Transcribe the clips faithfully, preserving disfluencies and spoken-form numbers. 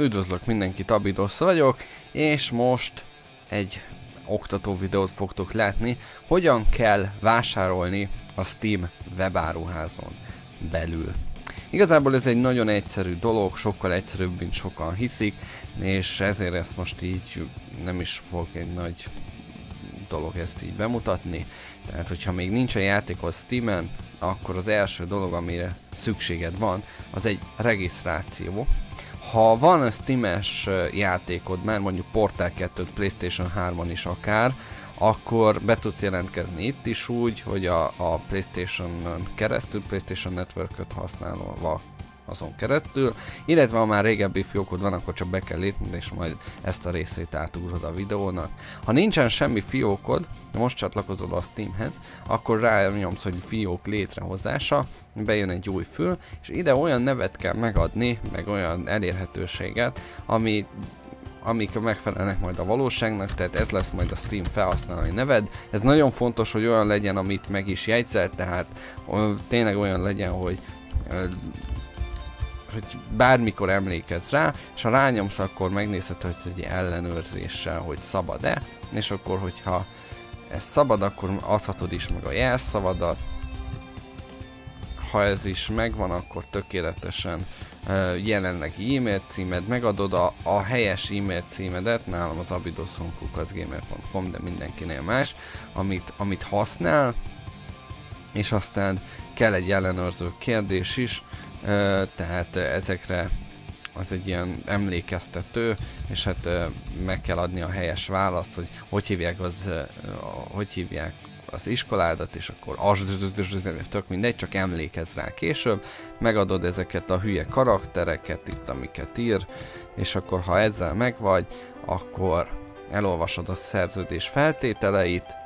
Üdvözlök mindenkit, Abydos vagyok, és most egy oktató videót fogtok látni, hogyan kell vásárolni a Steam webáruházon belül. Igazából ez egy nagyon egyszerű dolog, sokkal egyszerűbb, mint sokan hiszik, és ezért ezt most így nem is fog egy nagy dolog ezt így bemutatni. Tehát, hogyha még nincs a játékod Steamen, akkor az első dolog, amire szükséged van, az egy regisztráció. Ha van a Steam-es játékod már, mondjuk Portal kettő, PlayStation hármon is akár, akkor be tudsz jelentkezni itt is úgy, hogy a, a PlayStation-on keresztül, PlayStation Network-öt használva azon keresztül, illetve ha már régebbi fiókod van, akkor csak be kell lépni, és majd ezt a részét átugrod a videónak. Ha nincsen semmi fiókod, most csatlakozol a Steamhez, akkor rányomsz, hogy fiók létrehozása, bejön egy új fül, és ide olyan nevet kell megadni, meg olyan elérhetőséget, ami amik megfelelnek majd a valóságnak, tehát ez lesz majd a Steam felhasználói neved. Ez nagyon fontos, hogy olyan legyen, amit meg is jegyzel, tehát ö, tényleg olyan legyen, hogy ö, hogy bármikor emlékezz rá, és ha rányomsz, akkor megnézed, hogy egy ellenőrzéssel, hogy szabad-e, és akkor, hogyha ez szabad, akkor adhatod is meg a jelszavadat. Ha ez is megvan, akkor tökéletesen uh, jelenlegi e-mail címed, megadod a, a helyes e-mail címedet, nálam az abydos kukac gmail pont com, de mindenkinél más, amit, amit használ, és aztán kell egy ellenőrző kérdés is, Uh, tehát uh, ezekre az egy ilyen emlékeztető, és hát uh, meg kell adni a helyes választ, hogy hogy hívják az, uh, hogy hívják az iskoládat, és akkor az, tök mindegy, csak emlékezz rá később, megadod ezeket a hülye karaktereket itt, amiket ír, és akkor ha ezzel megvagy, akkor elolvasod a szerződés feltételeit,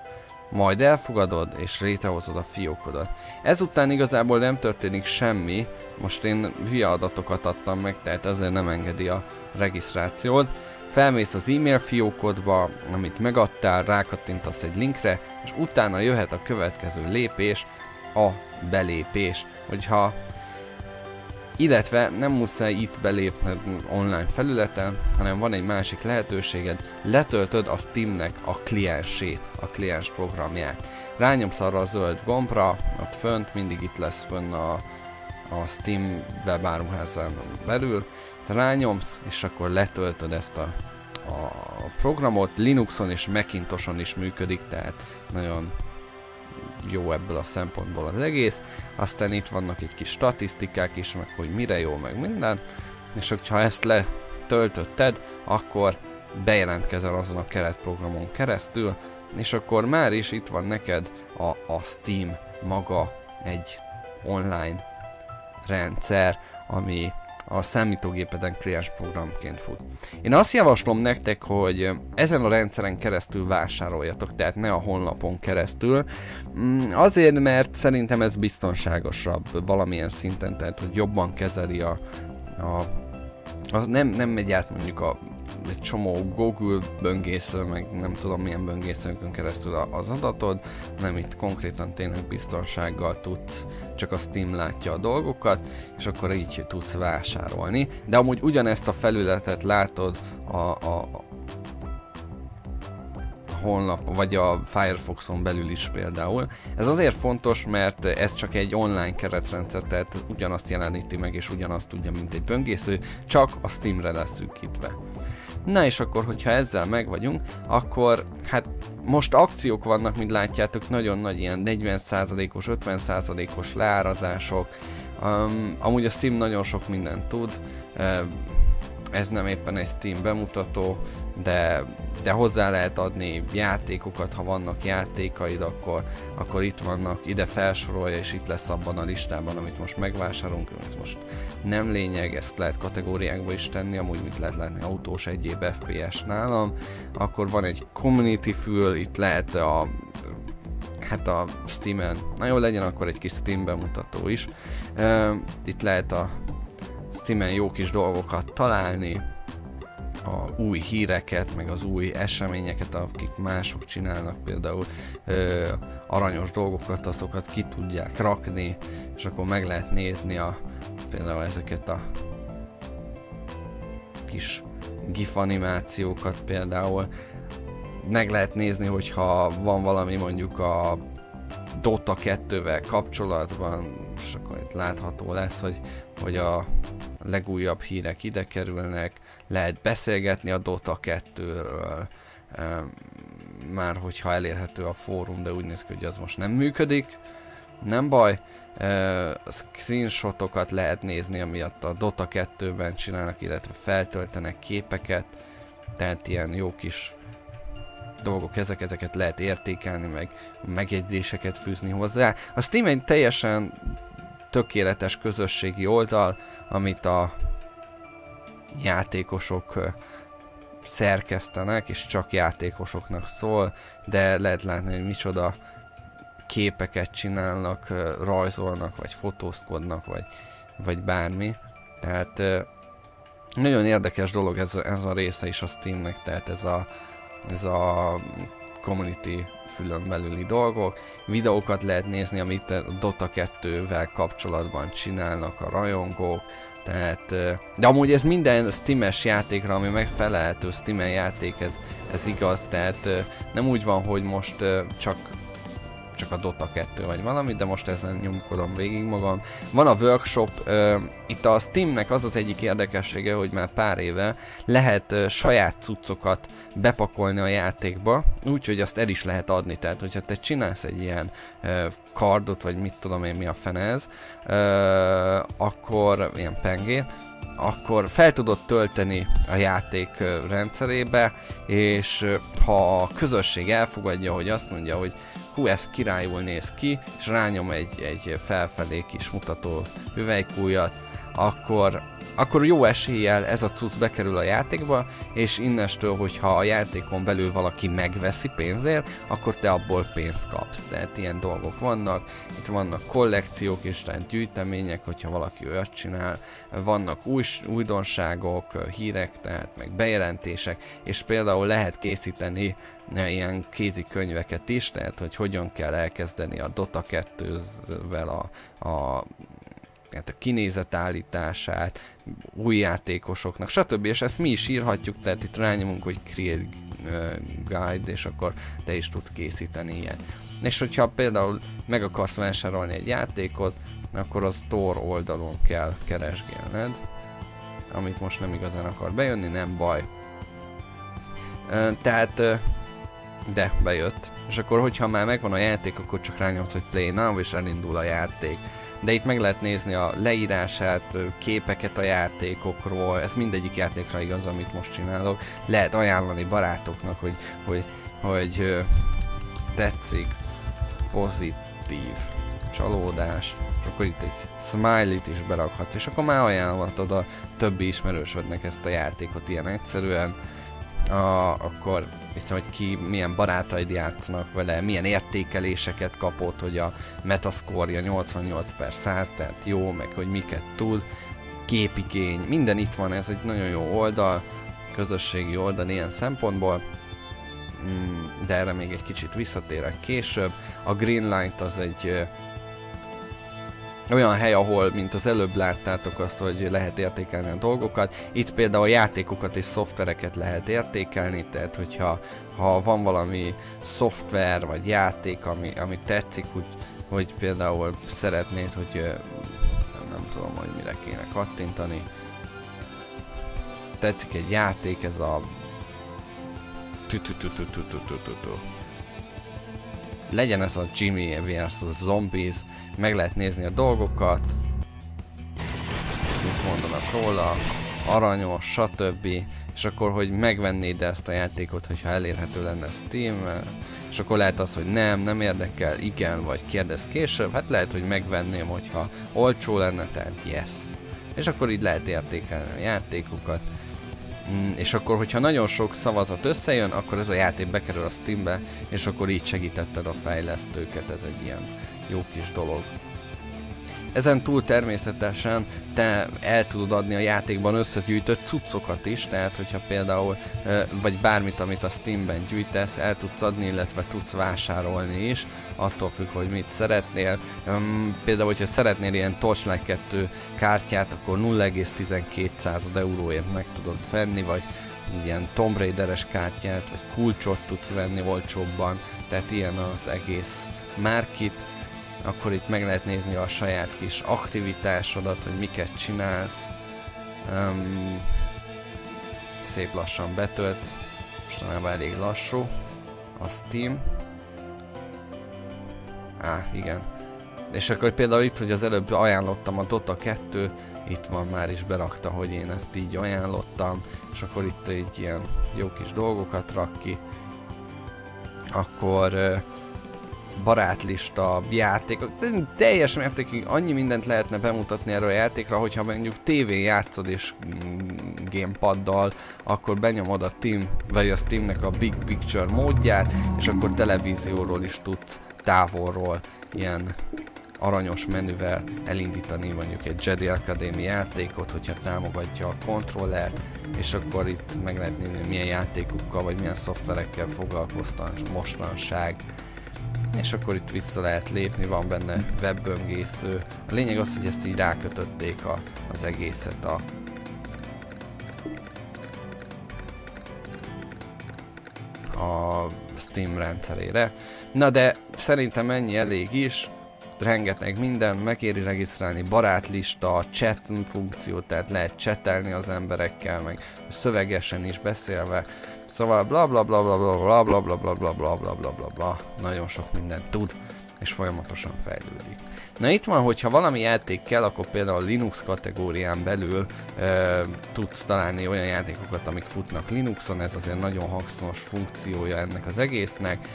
majd elfogadod és létrehozod a fiókodat. Ezután igazából nem történik semmi, most én hülye adatokat adtam meg, tehát azért nem engedi a regisztrációt. Felmész az e-mail fiókodba, amit megadtál, rákattintasz egy linkre, és utána jöhet a következő lépés, a belépés. Hogyha, illetve nem muszáj itt belépned online felületen, hanem van egy másik lehetőséged, letöltöd a Steamnek a kliensét, a kliens programját. Rányomsz arra a zöld gombra, ott fönt, mindig itt lesz fönn a, a Steam webáruházán belül, rányomsz, és akkor letöltöd ezt a, a programot, Linuxon és Macintoson is működik, tehát nagyon jó ebből a szempontból az egész. Aztán itt vannak egy kis statisztikák is, meg hogy mire jó, meg minden, és hogyha ezt letöltötted, akkor bejelentkezel azon a keretprogramon keresztül, és akkor már is itt van neked a, a Steam maga, egy online rendszer, ami a számítógépeden kliens programként fut. Én azt javaslom nektek, hogy ezen a rendszeren keresztül vásároljatok, tehát ne a honlapon keresztül. Azért, mert szerintem ez biztonságosabb valamilyen szinten, tehát hogy jobban kezeli a... a az nem, nem megy át mondjuk a egy csomó Google böngésző, meg nem tudom milyen böngészőnkön keresztül az adatod, nem, itt konkrétan tényleg biztonsággal tudsz, csak a Steam látja a dolgokat, és akkor így tudsz vásárolni. De amúgy ugyanezt a felületet látod a, a honlap, vagy a Firefoxon belül is például. Ez azért fontos, mert ez csak egy online keretrendszer, tehát ugyanazt jeleníti meg, és ugyanazt tudja, mint egy böngésző, csak a Steamre lesz szűkítve. Na és akkor, hogyha ezzel meg vagyunk, akkor hát most akciók vannak, mint látjátok, nagyon nagy ilyen negyven százalékos, ötven százalékos leárazások. Um, amúgy a Steam nagyon sok mindent tud, um, ez nem éppen egy Steam bemutató, de, de hozzá lehet adni játékokat, ha vannak játékaid, akkor, akkor itt vannak, ide felsorolja, és itt lesz abban a listában, amit most megvásárolunk, ez most nem lényeg, ezt lehet kategóriákba is tenni, amúgy mit lehet látni, autós, egyéb, ef pé es nálam, akkor van egy community fül, itt lehet a hát a Steamen, na jó, legyen akkor egy kis Steam bemutató is, uh, itt lehet a Steamen jó kis dolgokat találni, a új híreket, meg az új eseményeket, akik mások csinálnak, például ö, aranyos dolgokat, azokat ki tudják rakni, és akkor meg lehet nézni a, például ezeket a kis gif animációkat például. Meg lehet nézni, hogyha van valami mondjuk a Dota kettővel kapcsolatban, és akkor itt látható lesz, hogy, hogy a legújabb hírek ide kerülnek, lehet beszélgetni a Dota kettőről, már hogyha elérhető a fórum, de úgy néz ki, hogy az most nem működik, nem baj. A screenshotokat lehet nézni, amiatt a Dota kettőben csinálnak, illetve feltöltenek képeket, tehát ilyen jó kis dolgok, ezek, ezeket lehet értékelni, meg megjegyzéseket fűzni hozzá. A Steam egy teljesen tökéletes közösségi oldal, amit a játékosok szerkesztenek, és csak játékosoknak szól, de lehet látni, hogy micsoda képeket csinálnak, rajzolnak, vagy fotózkodnak, vagy, vagy bármi. Tehát nagyon érdekes dolog ez, ez a része is a Steamnek, tehát ez a ez a community fülön belüli dolgok. Videókat lehet nézni, amit a Dota kettővel kapcsolatban csinálnak a rajongók, tehát, de amúgy ez minden Steam-es játékra, ami megfelelhető Steam-en játék, ez, ez igaz, tehát nem úgy van, hogy most csak, csak a Dota kettő vagy valami, de most ezen nyomkodom végig magam. Van a workshop, itt a Steamnek az az egyik érdekessége, hogy már pár éve lehet saját cuccokat bepakolni a játékba, úgyhogy azt el is lehet adni, tehát hogyha te csinálsz egy ilyen kardot, vagy mit tudom én mi a fene ez, akkor ilyen pengét, akkor fel tudod tölteni a játék rendszerébe, és ha a közösség elfogadja, hogy azt mondja, hogy hú, ez királyul néz ki, és rányom egy, egy felfelé kis mutató hüvelykújat, akkor, akkor jó eséllyel ez a cucc bekerül a játékba, és innestől, hogyha a játékon belül valaki megveszi pénzért, akkor te abból pénzt kapsz. Tehát ilyen dolgok vannak, itt vannak kollekciók és tehát gyűjtemények, hogyha valaki olyat csinál, vannak új, újdonságok, hírek, tehát meg bejelentések, és például lehet készíteni ilyen kézikönyveket is, tehát hogy hogyan kell elkezdeni a Dota kettővel a, a, hát a kinézet állítását, új játékosoknak, stb. És ezt mi is írhatjuk, tehát itt rányomunk, hogy Create Guide, és akkor te is tudsz készíteni ilyet. És hogyha például meg akarsz vásárolni egy játékot, akkor az Store oldalon kell keresgélned, amit most nem igazán akar bejönni, nem baj. Tehát, de bejött. És akkor, hogyha már megvan a játék, akkor csak rányomsz, hogy Play Now, és elindul a játék. De itt meg lehet nézni a leírását, képeket a játékokról, ez mindegyik játékra igaz, amit most csinálok. Lehet ajánlani barátoknak, hogy, hogy, hogy tetszik, pozitív csalódás, és akkor itt egy smiley-t is berakhatsz, és akkor már ajánlhatod a többi ismerősödnek ezt a játékot ilyen egyszerűen. A, akkor itt, hogy ki, milyen barátaid játsznak vele, milyen értékeléseket kapott, hogy a metascore-ja nyolcvannyolc per száz, tehát jó, meg hogy miket tud, képigény, minden itt van, ez egy nagyon jó oldal, közösségi oldal ilyen szempontból, de erre még egy kicsit visszatérek később. A Greenlight az egy olyan hely, ahol, mint az előbb láttátok azt, hogy lehet értékelni a dolgokat. Itt például játékokat és szoftvereket lehet értékelni, tehát hogyha ha van valami szoftver vagy játék, ami, ami tetszik, úgy, hogy például szeretnéd, hogy nem tudom, hogy mire kéne kattintani. Tetszik egy játék, ez a legyen ez a Jimmy versus Zombies, meg lehet nézni a dolgokat, mit mondanak róla, aranyos, stb. És akkor, hogy megvennéd ezt a játékot, hogyha elérhető lenne Steam-en, és akkor lehet az, hogy nem, nem érdekel, igen, vagy kérdez később, hát lehet, hogy megvenném, hogyha olcsó lenne, tehát yes. És akkor így lehet értékelni a játékokat. Mm, és akkor, hogyha nagyon sok szavazat összejön, akkor ez a játék bekerül a Steambe, és akkor így segítetted a fejlesztőket, ez egy ilyen jó kis dolog. Ezen túl természetesen te el tudod adni a játékban összegyűjtött cuccokat is, tehát hogyha például vagy bármit, amit a Steamben gyűjtesz, el tudsz adni, illetve tudsz vásárolni is, attól függ, hogy mit szeretnél. Például, hogyha szeretnél ilyen Torchlight kettő kártyát, akkor nulla egész tizenkét század euróért meg tudod venni, vagy ilyen Tomb Raider-es kártyát, vagy kulcsot tudsz venni olcsóbban, tehát ilyen az egész márkit. Akkor itt meg lehet nézni a saját kis aktivitásodat, hogy miket csinálsz. Um, szép lassan betölt, mostanában elég lassú a Steam. Á, igen. És akkor például itt, hogy az előbb ajánlottam a Dota kettőt, itt van, már is berakta, hogy én ezt így ajánlottam, és akkor itt így ilyen jó kis dolgokat rak ki. Akkor... Uh, barátlista, játékok, teljes mértékig annyi mindent lehetne bemutatni erről a játékra, hogyha mondjuk tévén játszod és gamepaddal, akkor benyomod a Steam, vagy a Steamnek a Big Picture módját, és akkor televízióról is tudsz távolról ilyen aranyos menüvel elindítani mondjuk egy Jedi Academy játékot, hogyha támogatja a kontrollert, és akkor itt meg lehet nézni, milyen játékokkal vagy milyen szoftverekkel foglalkoztat mostanság. És akkor itt vissza lehet lépni, van benne webböngésző. A lényeg az, hogy ezt így rákötötték a, az egészet a... a Steam rendszerére. Na de szerintem ennyi elég is. Rengeteg minden, megéri regisztrálni, barátlista, chat funkció, tehát lehet csetelni az emberekkel, meg szövegesen is beszélve. Szóval bla bla bla bla bla bla bla bla bla bla bla bla bla bla, nagyon sok mindent tud, és folyamatosan fejlődik. Na itt van, hogyha valami játék kell, akkor például Linux kategórián belül ö, tudsz találni olyan játékokat, amik futnak Linuxon, ez azért nagyon hasznos funkciója ennek az egésznek.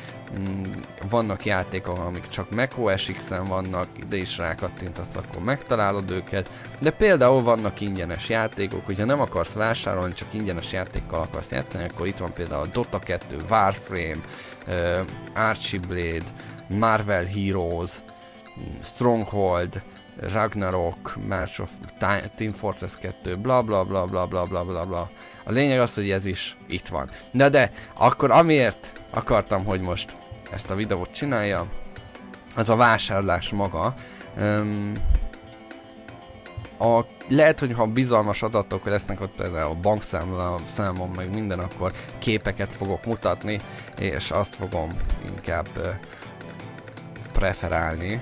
Vannak játékok, amik csak Mac o es X-en vannak, ide is rákattintasz, akkor megtalálod őket, de például vannak ingyenes játékok, hogyha nem akarsz vásárolni, csak ingyenes játékkal akarsz játszani, akkor itt van például Dota kettő, Warframe, uh, Archieblade, Marvel Heroes, Stronghold, Ragnarok, Team Fortress kettő, bla bla bla bla bla bla bla bla. A lényeg az, hogy ez is itt van. Na de, akkor amiért akartam, hogy most ezt a videót csináljam, az a vásárlás maga. Um, a, lehet, hogy ha bizalmas adatok lesznek ott, például a bankszámla számom, meg minden, akkor képeket fogok mutatni, és azt fogom inkább uh, preferálni,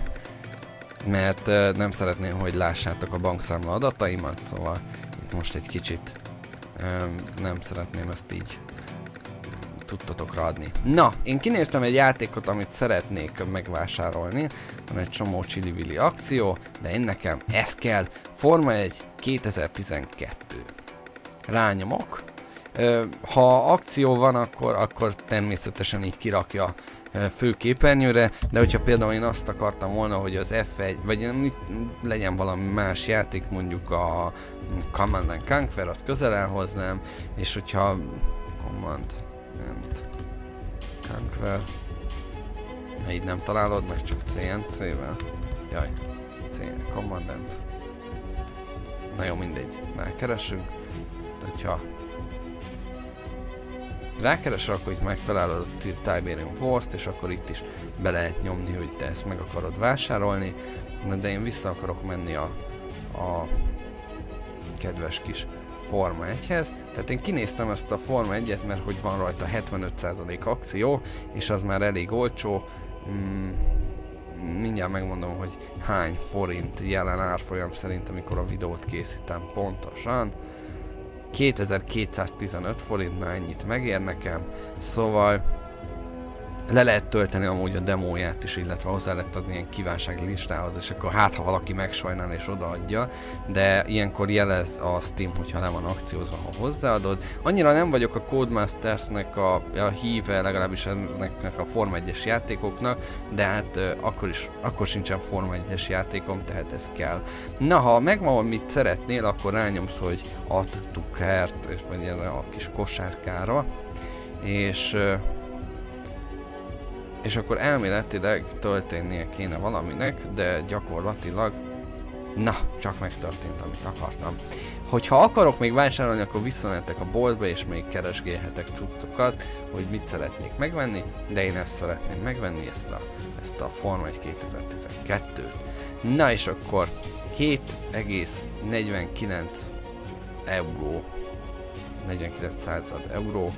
mert uh, nem szeretném, hogy lássátok a bankszámla adataimat, szóval itt most egy kicsit um, nem szeretném ezt így tudtatokra adni. Na, én kinéztem egy játékot, amit szeretnék megvásárolni, van egy csomó csili-vili akció, de én nekem ez kell, Forma egy kétezer-tizenkettő. Rányomok, Ö, ha akció van, akkor, akkor természetesen így kirakja fő képernyőre, de hogyha például én azt akartam volna, hogy az F egy, vagy legyen valami más játék, mondjuk a Command and Conquer, azt közel elhoznám, és hogyha Command and Conquer, ha így nem találod meg, csak C N C-vel, jaj, C N C, Command and, na jó, mindegy, rákeresünk, hogyha rákeresel, akkor itt megtalálod a Tiberium Force-t, és akkor itt is be lehet nyomni, hogy te ezt meg akarod vásárolni. De én vissza akarok menni a, a kedves kis Forma egyhez. Tehát én kinéztem ezt a Forma egyet, mert hogy van rajta hetvenöt százalék akció, és az már elég olcsó. Mm, mindjárt megmondom, hogy hány forint jelen árfolyam szerint, amikor a videót készítem pontosan. kétezer-kétszáztizenöt forintnál ennyit megér nekem, szóval le lehet tölteni amúgy a demóját is, illetve hozzá lehet adni ilyen kívánsági listához, és akkor hát ha valaki megsajnál és odaadja, de ilyenkor jelez a Steam, hogyha nem van akciózva, ha hozzáadod. Annyira nem vagyok a Codemastersnek a, a híve, legalábbis ennek a Forma egyes játékoknak, de hát euh, akkor is, akkor sincsen Forma egyes játékom, tehát ez kell. Na, ha megvan, mit szeretnél, akkor rányomsz, hogy add to cart, és vagy erre a kis kosárkára, és euh, és akkor elméletileg történnie kéne valaminek, de gyakorlatilag Na, csak megtörtént, amit akartam. Hogyha akarok még vásárolni, akkor visszamentek a boltba, és még keresgélhetek cuccokat, hogy mit szeretnék megvenni, de én ezt szeretném megvenni, ezt a, ezt a Forma egy kétezer-tizenkettőt. Na és akkor hét egész negyvenkilenc euró, negyvenkilenc század euró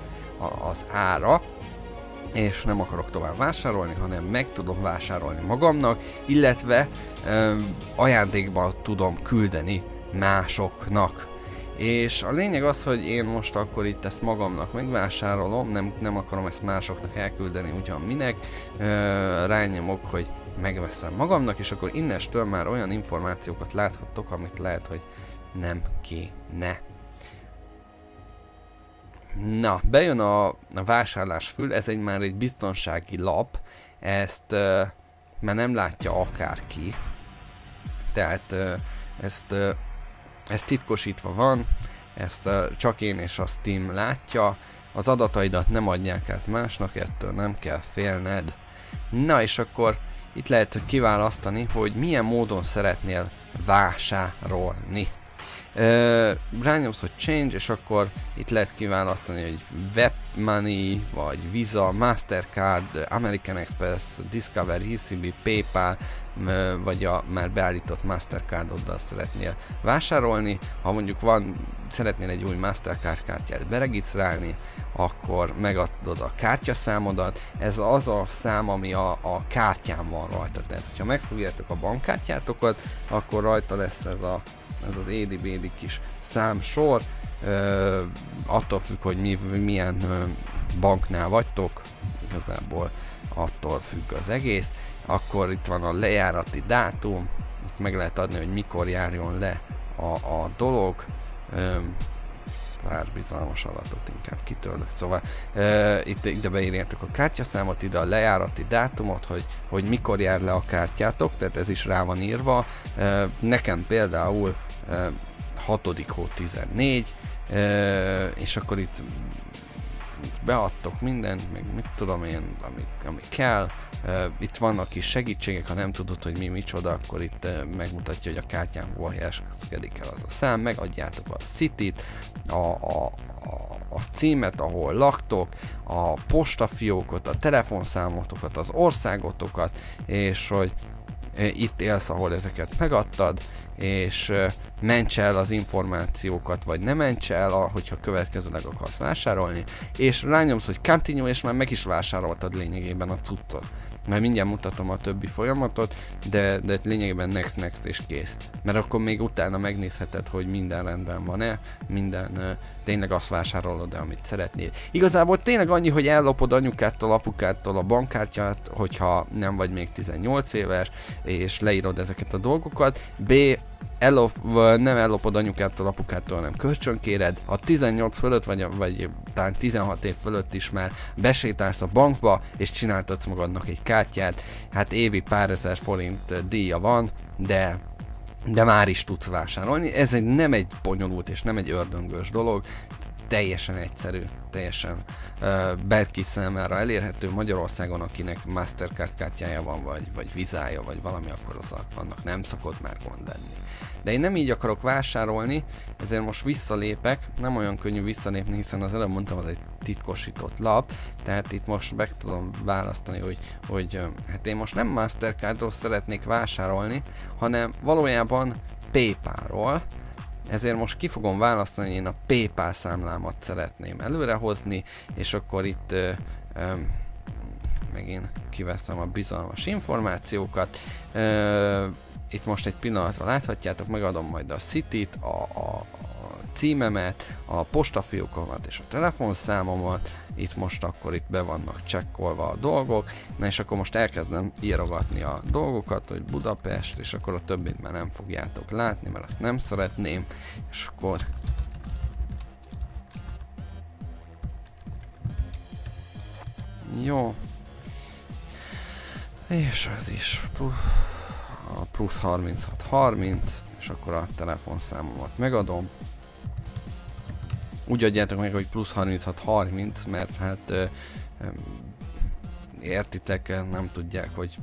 az ára, és nem akarok tovább vásárolni, hanem meg tudom vásárolni magamnak, illetve ö, ajándékban tudom küldeni másoknak. És a lényeg az, hogy én most akkor itt ezt magamnak megvásárolom, nem, nem akarom ezt másoknak elküldeni, ugyan minek, ö, rányomok, hogy megveszem magamnak, és akkor innestől már olyan információkat láthattok, amit lehet, hogy nem kéne. Na, bejön a, a vásárlás fül, ez egy már egy biztonsági lap, ezt uh, már nem látja akárki, tehát uh, ezt, uh, ezt titkosítva van, ezt uh, csak én és a Steam látja, az adataidat nem adják át másnak, ettől nem kell félned. Na és akkor itt lehet kiválasztani, hogy milyen módon szeretnél vásárolni. Uh, rányomsz, hogy change, és akkor itt lehet kiválasztani, hogy webmoney, vagy Visa, Mastercard, American Express, Discovery, há cé bé, PayPal, uh, vagy a már beállított Mastercardoddal szeretnél vásárolni. Ha mondjuk van, szeretnél egy új Mastercard kártyát beregisztrálni, akkor megadod a kártyaszámodat. Ez az a szám, ami a, a kártyán van rajta. Tehát, hogyha megfogjátok a bankkártyátokat, akkor rajta lesz ez a ez az édi-bédi kis számsor, ö, attól függ, hogy mi, milyen ö, banknál vagytok, igazából attól függ az egész. Akkor itt van a lejárati dátum, itt meg lehet adni, hogy mikor járjon le a, a dolog, ö, pár bizalmas adatot inkább kitörlök, szóval ö, itt, ide beírjátok a kártyaszámot, ide a lejárati dátumot, hogy, hogy mikor jár le a kártyátok, tehát ez is rá van írva. Ö, nekem például ö, hatodika tizennégy, ö, és akkor itt, itt beadtok mindent, meg mit tudom én, ami, ami kell. Ö, itt vannak is segítségek, ha nem tudod, hogy mi micsoda, akkor itt ö, megmutatja, hogy a kártyán hol helyezkedik el az a szám, megadjátok a Cityt, A, a, a címet, ahol laktok, a postafiókot, a telefonszámotokat, az országotokat, és hogy e, itt élsz, ahol ezeket megadtad, és e, ments el az információkat, vagy ne ments el, hogyha következőleg akarsz vásárolni, és rányomsz, hogy continue, és már meg is vásároltad lényegében a cuccot. Mert mindjárt mutatom a többi folyamatot, de, de lényegében next, next és kész. Mert akkor még utána megnézheted, hogy minden rendben van-e, minden tényleg azt vásárolod-e, amit szeretnél. Igazából tényleg annyi, hogy ellopod anyukától, apukától a bankkártyát, hogyha nem vagy még tizennyolc éves, és leírod ezeket a dolgokat. B. Ellop, nem ellopod anyukától, apukától, hanem kölcsönkéred. A tizennyolc fölött, vagy, vagy talán tizenhat év fölött is már besétálsz a bankba, és csináltatsz magadnak egy kártyát. Hát évi pár ezer forint díja van, de, de már is tudsz vásárolni. Ez egy, nem egy bonyolult és nem egy ördöngős dolog. Teljesen egyszerű, teljesen uh, belki számára elérhető. Magyarországon, akinek Mastercard kártyája van, vagy, vagy Vizája, vagy valami, akkor az annak nem szokott már gond lenni. De én nem így akarok vásárolni, ezért most visszalépek, nem olyan könnyű visszalépni, hiszen az előbb mondtam, az egy titkosított lap, tehát itt most meg tudom választani, hogy, hogy hát én most nem Mastercardról szeretnék vásárolni, hanem valójában PayPalról, ezért most ki fogom választani, hogy én a PayPal számlámat szeretném előrehozni, és akkor itt ö, ö, megint kiveszem a bizalmas információkat. Ö, Itt most egy pillanatra láthatjátok, megadom majd a Cityt, a, a, a címemet, a postafiókomat és a telefonszámomat. Itt most akkor itt be vannak csekkolva a dolgok. Na és akkor most elkezdem írogatni a dolgokat, hogy Budapest, és akkor a többit már nem fogjátok látni, mert azt nem szeretném. És akkor... Jó. És az is... Puh. A plusz harminchat harminc, és akkor a telefonszámomat megadom. Úgy adjátok meg, hogy plusz harminchat harminc, mert hát ö, ö, értitek, nem tudják, hogy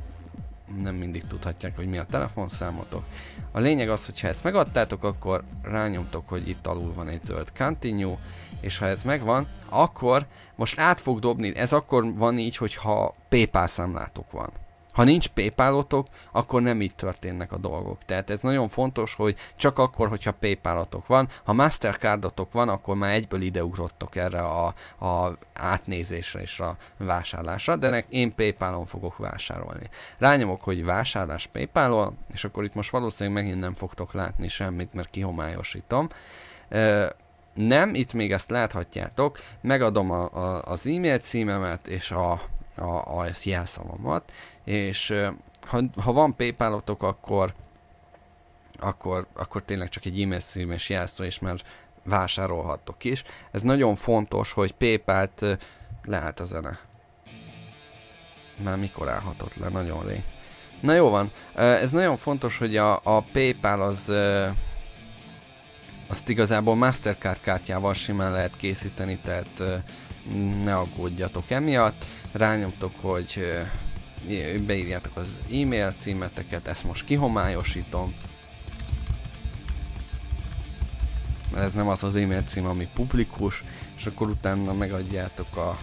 nem mindig tudhatják, hogy mi a telefonszámotok. A lényeg az, hogy ha ezt megadtátok, akkor rányomtok, hogy itt alul van egy zöld continue, és ha ez megvan, akkor most át fog dobni, ez akkor van így, hogyha PayPal számlátok van. Ha nincs PayPalotok, akkor nem így történnek a dolgok. Tehát ez nagyon fontos, hogy csak akkor, hogyha PayPalotok van, ha Mastercardotok van, akkor már egyből ideugrottok erre a, a átnézésre és a vásárlásra, de nek én PayPalon fogok vásárolni. Rányomok, hogy vásárlás PayPalon, és akkor itt most valószínűleg megint nem fogtok látni semmit, mert kihomályosítom. Nem, itt még ezt láthatjátok, megadom a, a, az e-mail címemet és a a, a jelszavamat, és ha, ha van PayPalotok, akkor, akkor akkor tényleg csak egy e-mail cím és jelszó, és már vásárolhattok is. Ez nagyon fontos, hogy PayPalt leállt a zene. Már mikor állhatott le? Nagyon rég. Na jó van, ez nagyon fontos, hogy a, a PayPal az azt igazából Mastercard kártyával simán lehet készíteni, tehát ne aggódjatok emiatt. Rányomtok, hogy beírjátok az e-mail címeteket, ezt most kihomályosítom. Mert ez nem az az e-mail cím, ami publikus, és akkor utána megadjátok a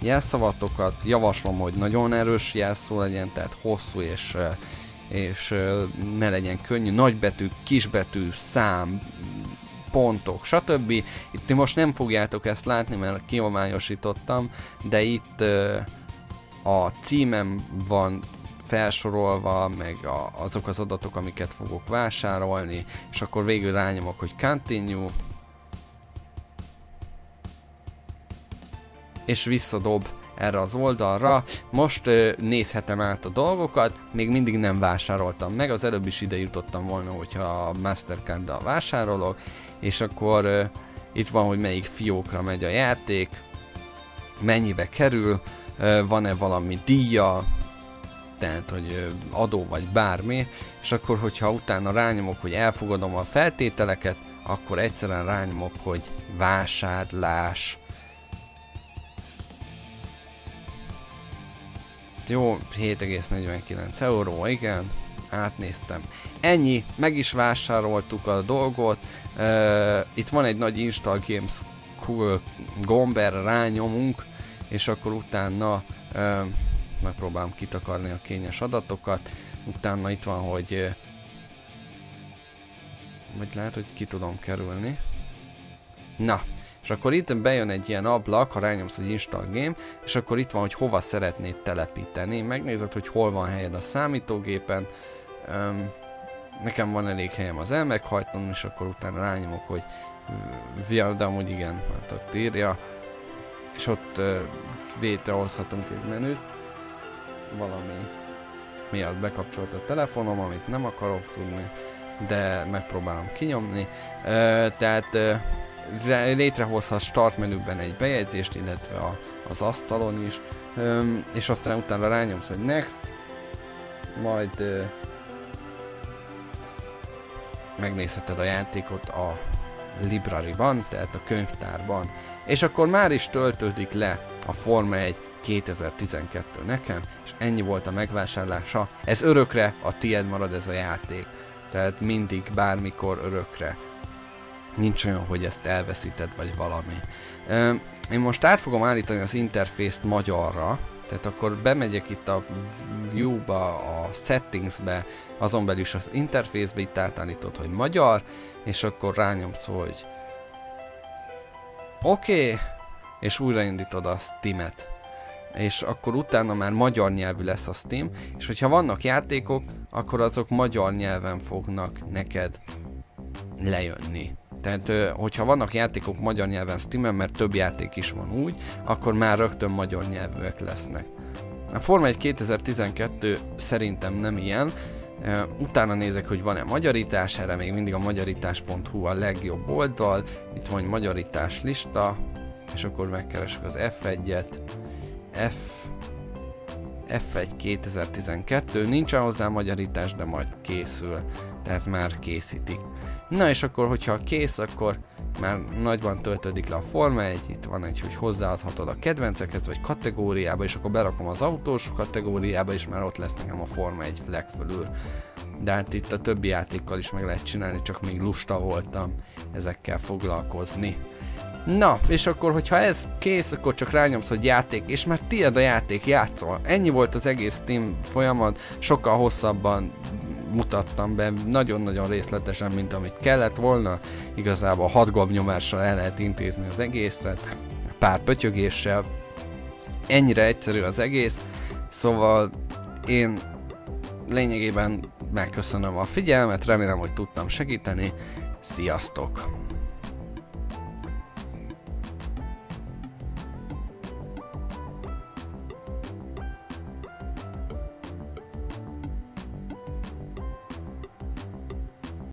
jelszavatokat. Javaslom, hogy nagyon erős jelszó legyen, tehát hosszú és, és ne legyen könnyű. Nagybetű, kisbetű, szám, pontok, stb. Itt most nem fogjátok ezt látni, mert kihomályosítottam, de itt ö, a címem van felsorolva, meg a, azok az adatok, amiket fogok vásárolni, és akkor végül rányomok, hogy continue, és visszadob erre az oldalra. Most ö, nézhetem át a dolgokat, még mindig nem vásároltam meg, az előbb is ide jutottam volna, hogyha a Mastercarddal vásárolok, és akkor ö, itt van, hogy melyik fiókra megy a játék, mennyibe kerül, van-e valami díja, tehát hogy ö, adó vagy bármi, és akkor hogyha utána rányomok, hogy elfogadom a feltételeket, akkor egyszerűen rányomok, hogy vásárlás. Jó, hét egész negyvenkilenc euró, igen, átnéztem. Ennyi, meg is vásároltuk a dolgot. Uh, itt van egy nagy Install Games cool gomb, erre rányomunk, és akkor utána uh, megpróbálom kitakarni a kényes adatokat. Utána itt van, hogy uh, vagy lehet, hogy ki tudom kerülni. Na, és akkor itt bejön egy ilyen ablak, ha rányomsz egy Install Game, és akkor itt van, hogy hova szeretnéd telepíteni. Megnézed, hogy hol van helyed a számítógépen. Um, Nekem van elég helyem az elmeghajtón, és akkor utána rányomok, hogy via, de amúgy igen, hát ott írja, és ott uh, létrehozhatunk egy menüt, valami miatt bekapcsolt a telefonom, amit nem akarok tudni, de megpróbálom kinyomni, uh, tehát uh, létrehozhat start menüben egy bejegyzést, illetve a, az asztalon is, um, és aztán utána rányomsz, hogy next, majd uh, megnézheted a játékot a library-ban, tehát a könyvtárban, és akkor már is töltődik le a Forma egy kétezer-tizenkettő nekem, és ennyi volt a megvásárlása. Ez örökre a tied marad ez a játék, tehát mindig, bármikor, örökre. Nincs olyan, hogy ezt elveszíted, vagy valami. Én most át fogom állítani az interfészt magyarra, tehát akkor bemegyek itt a View-ba, a Settings-be, azon belül is az interfészbe, itt átállítod, hogy magyar, és akkor rányomsz, hogy oké, okay, és újraindítod a Steam-et. És akkor utána már magyar nyelvű lesz a Steam, és hogyha vannak játékok, akkor azok magyar nyelven fognak neked lejönni. Tehát, hogyha vannak játékok magyar nyelven Steamen, mert több játék is van úgy, akkor már rögtön magyar nyelvűek lesznek. A Forma egy kétezer-tizenkettő szerintem nem ilyen. Utána nézek, hogy van-e magyarítás, erre még mindig a magyarítás pont hu a legjobb oldal. Itt van egy magyarítás lista, és akkor megkeresek az F egyet. F egy kétezer-tizenkettő, nincsen hozzá magyarítás, de majd készül. tehát már készíti. Na és akkor, hogyha kész, akkor már nagyban töltődik le a Forma egy, itt van egy, hogy hozzáadhatod a kedvencekhez, vagy kategóriába, és akkor berakom az autós kategóriába, és már ott lesz nekem a Forma egy flag fölül. De hát itt a többi játékkal is meg lehet csinálni, csak még lusta voltam ezekkel foglalkozni. Na, és akkor, hogyha ez kész, akkor csak rányomsz, hogy játék, és már tiéd a játék, játszol. Ennyi volt az egész Steam folyamat, sokkal hosszabban mutattam be, nagyon-nagyon részletesen, mint amit kellett volna. Igazából hat gombnyomással el lehet intézni az egészet, pár pötyögéssel. Ennyire egyszerű az egész, szóval én lényegében megköszönöm a figyelmet, remélem, hogy tudtam segíteni. Sziasztok!